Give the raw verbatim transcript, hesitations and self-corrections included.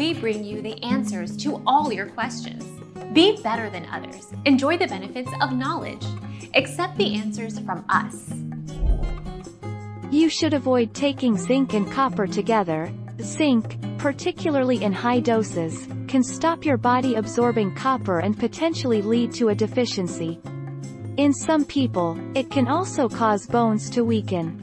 we bring you the answers to all your questions. Be better than others. Enjoy the benefits of knowledge. Accept the answers from us. You should avoid taking zinc and copper together. Zinc, particularly in high doses, can stop your body absorbing copper and potentially lead to a deficiency. In some people, it can also cause bones to weaken.